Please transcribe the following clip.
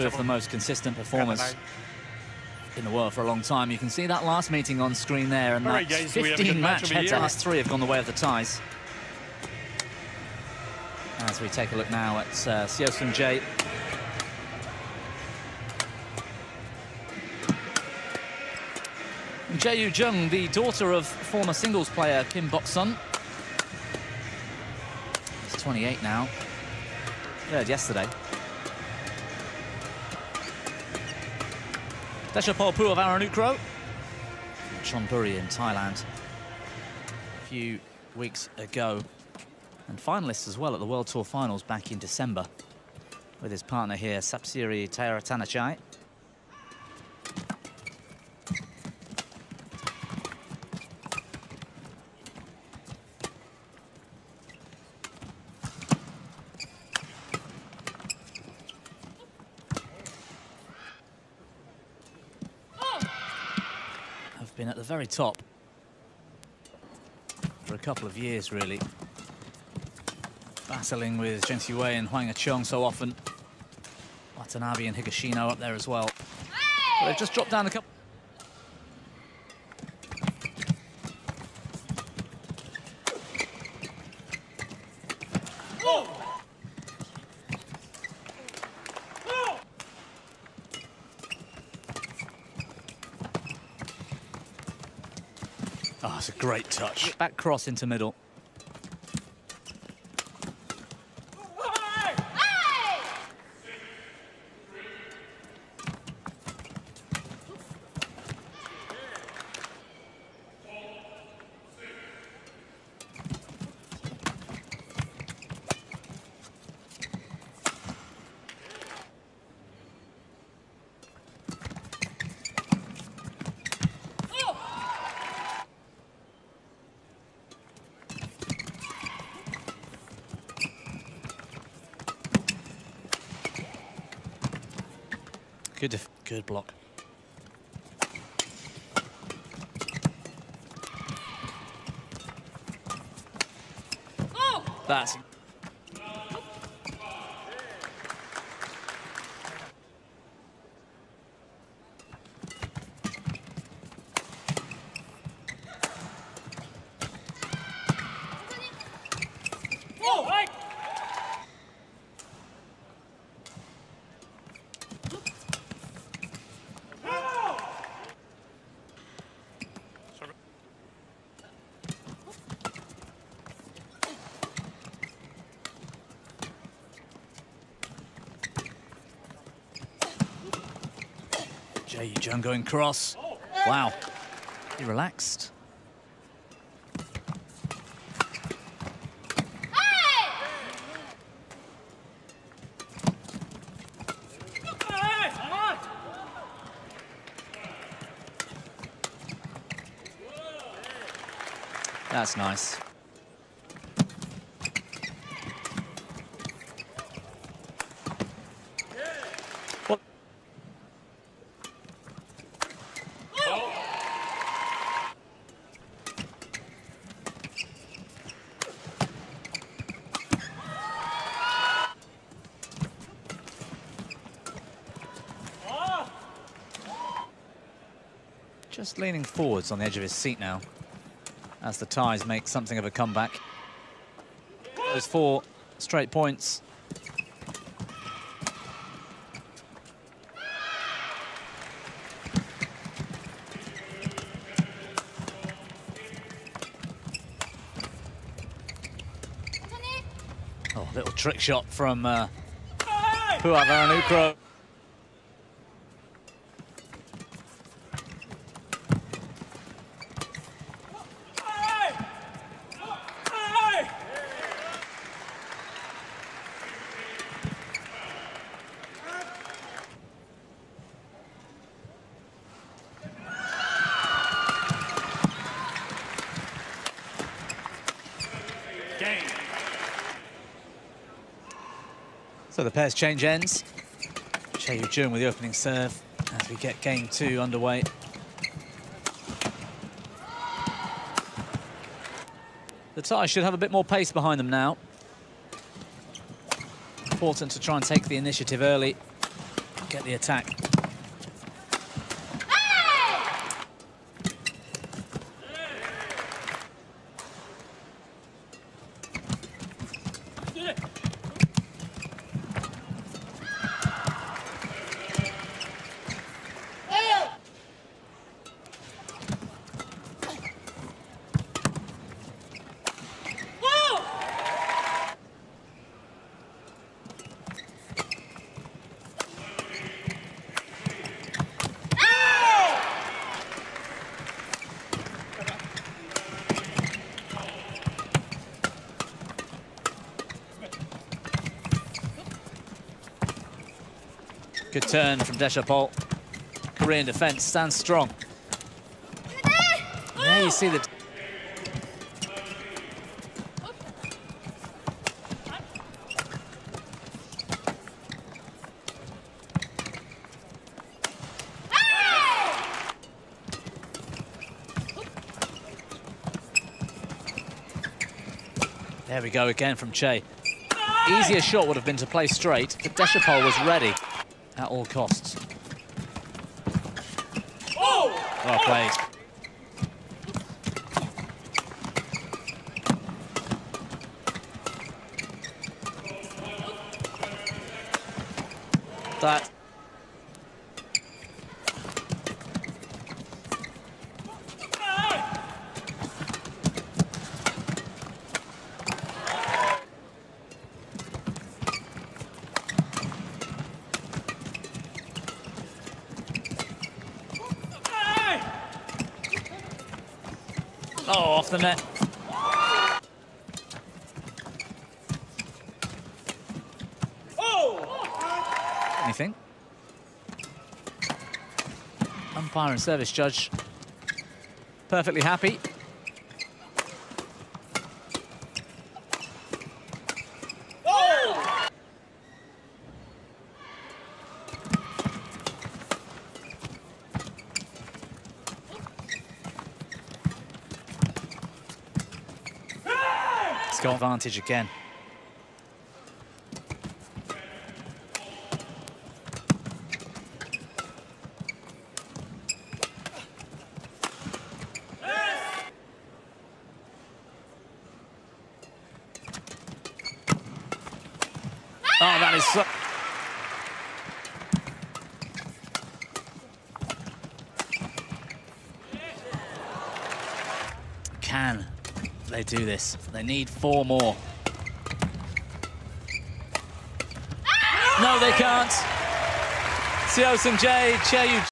two of the most consistent performers in the world for a long time. You can see that last meeting on screen there, and that 15-match head-to-head three have gone the way of the ties. As we take a look now at Seo Seung-jae. Chae Yu-jung, the daughter of former singles player Kim Bok Sun. He's 28 now. Third yesterday. Deshapol, Puavaranukroh. Chonburi in Thailand a few weeks ago. And finalists as well at the World Tour Finals back in December with his partner here, Sapsiri Taerattanachai. Have been at the very top for a couple of years, really. Battling with Zheng Siwei and Huang Yaqiong so often. Watanabe and Higashino up there as well. But they've just dropped down a couple. Oh, it's a great touch. Back cross into middle. Good block. Oh! That's... Chae Yu-jung going cross. Wow. He relaxed. That's nice. Just leaning forwards on the edge of his seat now, as the ties make something of a comeback. Those four straight points. Oh, little trick shot from Puavaranukroh. So the pair's change ends. Chae Yu-jung with the opening serve as we get game two underway. The tie should have a bit more pace behind them now. Important to try and take the initiative early. get the attack. Good turn from Deshapol. Korean defense stands strong. There you see the... There we go again from Chae. Easier shot would have been to play straight, but Deshapol was ready. At all costs. Oh! Well played. That. Oh, off the net. Oh! Anything? Umpire and service judge. Perfectly happy. Oh! Got advantage again. Oh, that is so... Can they do this? They need four more. No, they can't. Seo Seung-jae, Chae Yu-jung.